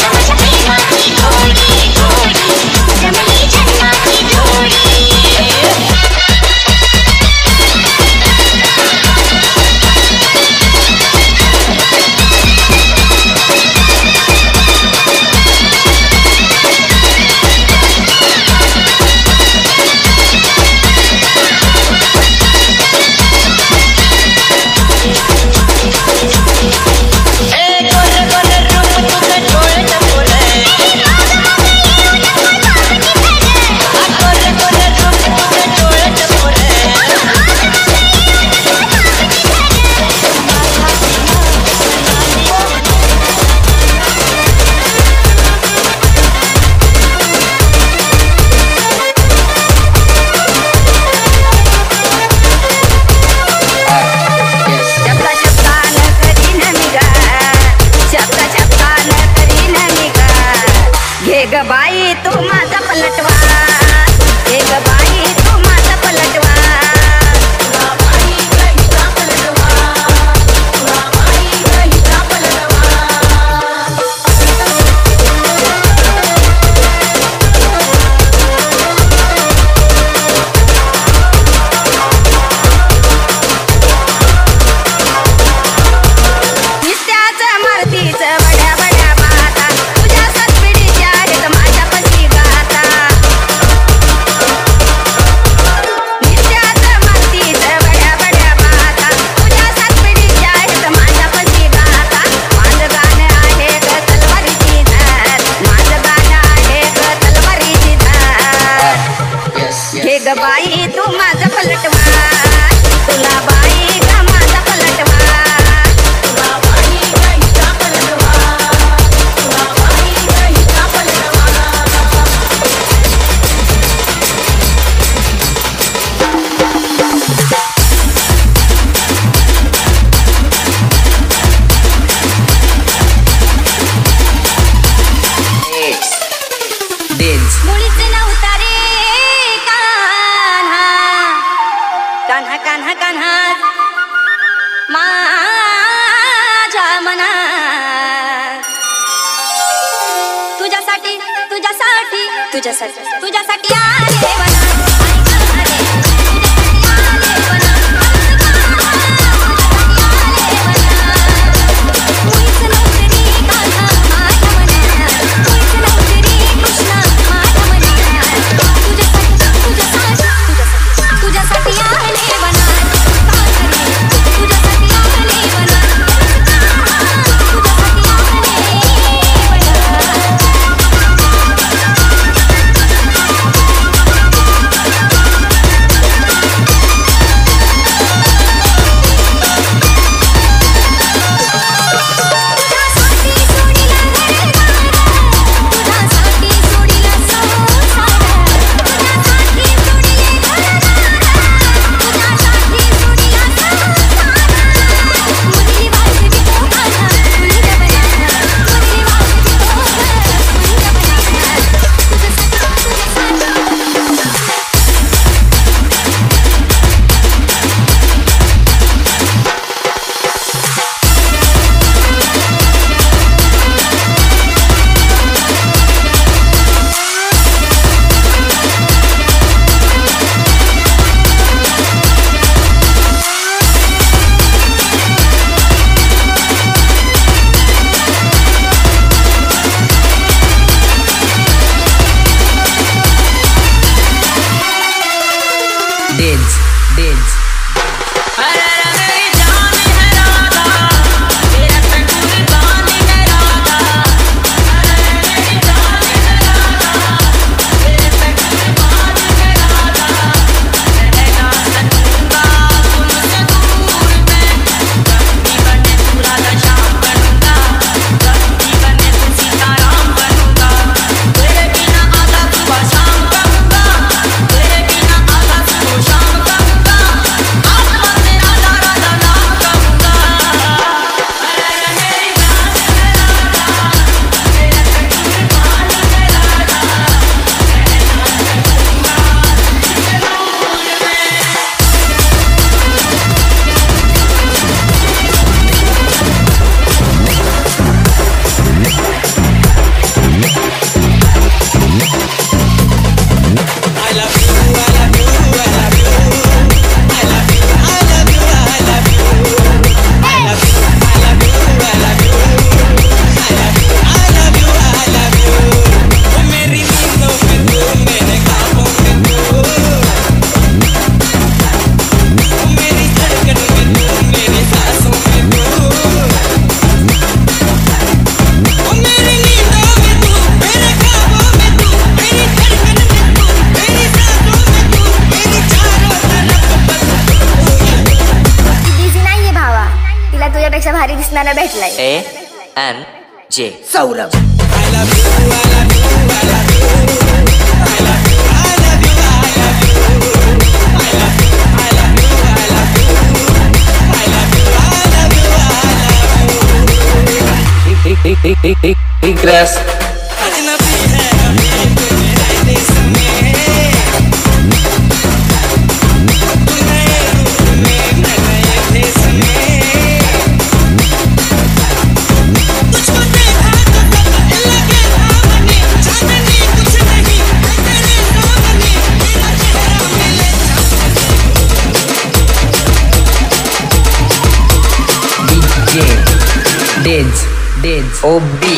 माझ्या प्रेमाची गोडी गोडी जमली जन्माची जोडी तुझ्यापेक्षा भारी दिसणारा भेटलाय. A M J Saurabh. I love you I love you I love you I love you I love you I love you I love you I love you. Dids OB.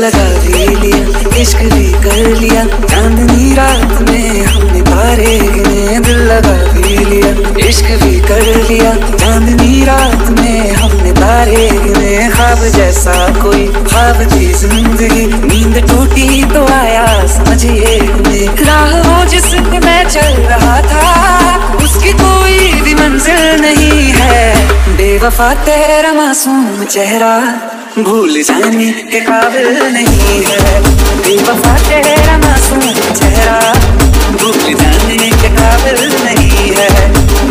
लगा दे लिया इश्क भी कर लिया चांदनी रात में हमने तारे गिने. दिल लगा दे लिया इश्क भी कर लिया चांदनी रात में हमने तारे गिने. ख्वाब जैसा कोई ख्वाब थी जिंदगी नींद टूटी तो आया समझिए मैं. राह वो जिसमें मैं चल रहा था उसकी कोई भी मंजिल नहीं है. बेवफा तेरा मासूम चेहरा भूल जाने के काबिल नहीं है. बेवफा तेरा मासूम चेहरा भूल जाने के काबिल नहीं है.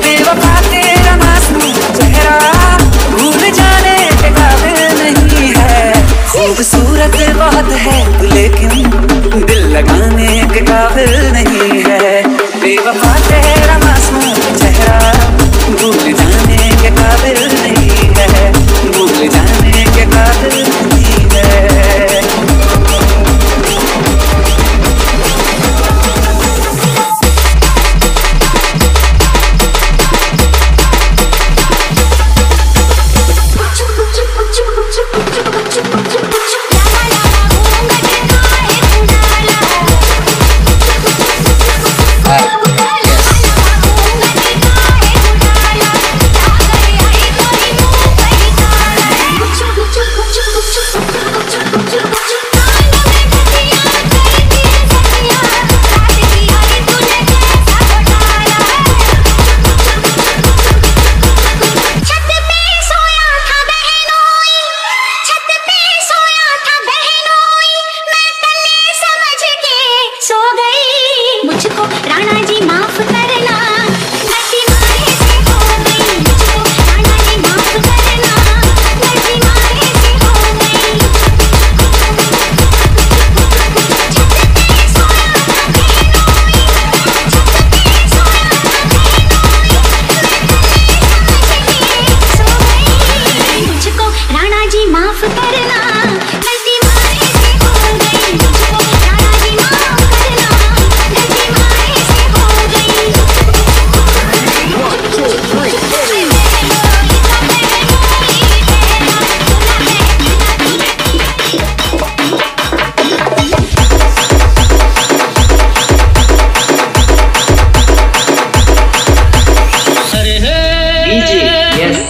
बेवफा तेरा मासूम चेहरा भूल जाने के काबिल नहीं है. खूबसूरत बहुत है लेकिन दिल लगाने के काबिल नहीं है. बेवफा तेरा मासूम चेहरा भूल जाने के काबिल नहीं है. भूल जाने के काबिल नहीं है.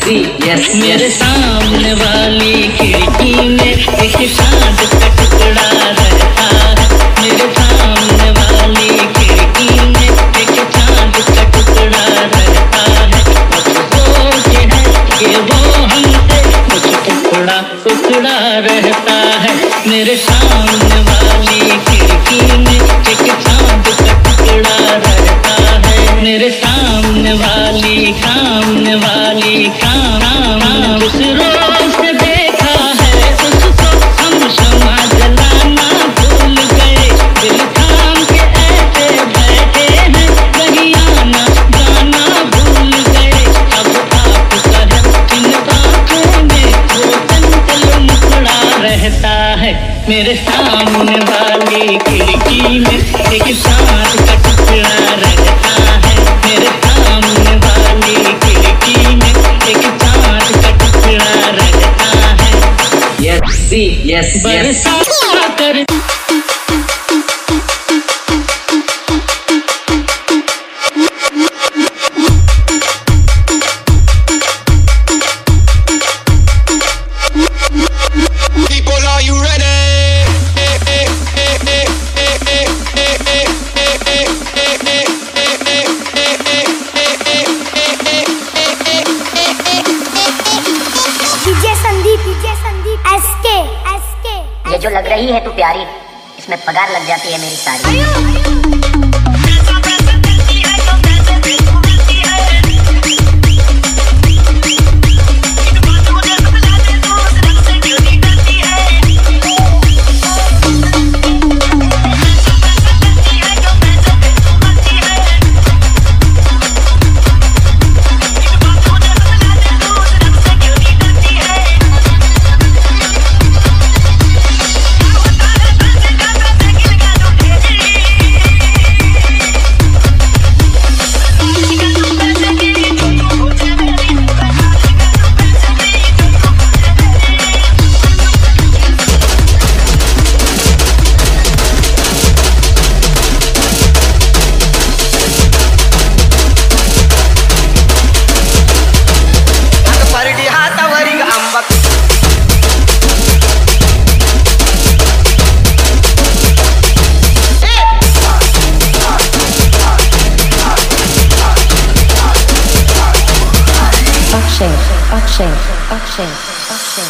जी यस मेरे सामने वाली खिड़की में एक चाँद का टुकड़ा रहता मेरे सामने वाली खिड़की में एक चाँद का टुकड़ा रहता है कि वो हमसे कुछ टुकड़ा टुकड़ा रहता है मेरे सामने वाली खिड़की में एक चाँद का टुकड़ा रहता है मेरे सामने वाली सामने वाली काम उस रोज देखा है उसको हम क्षमा जलाना भूल गए दिल थाम के ऐसे बैठे हैं कहीं आना जाना भूल गए अब आपका इन आँखों में वो चंचल मुखड़ा रहता है मेरे सामने वाली खिड़की में एक साँस का टुकड़ा रहता है मेरे सामने वाली खिड़की में एक साँस का टुकड़ा रहता है यस सी यस यस जो लग रही है तू प्यारी इसमें पगार लग जाती है मेरी सारी।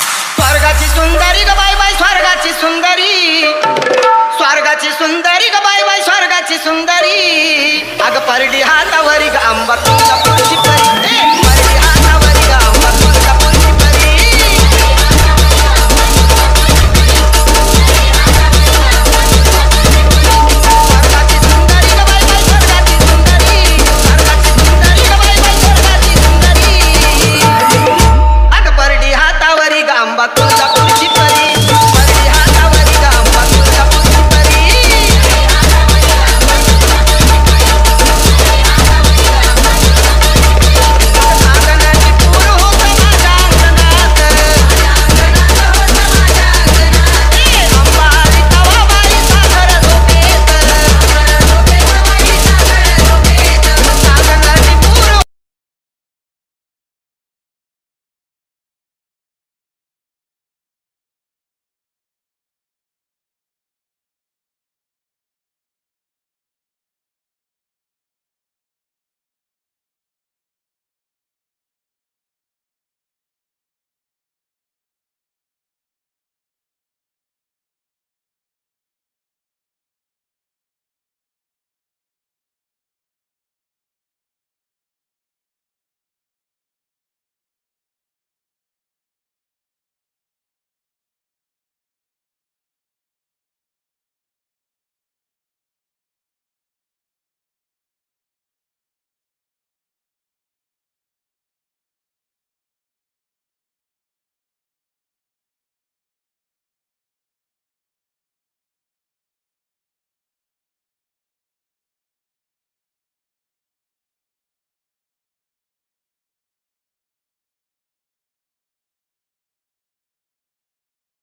स्वर्गाची सुंदरी ग बाई बाई स्वर्गाची सुंदरी स्वर्गाची सुंदरी ग बाई बाई स्वर्गाची सुंदरी अग परडी हातावरी ग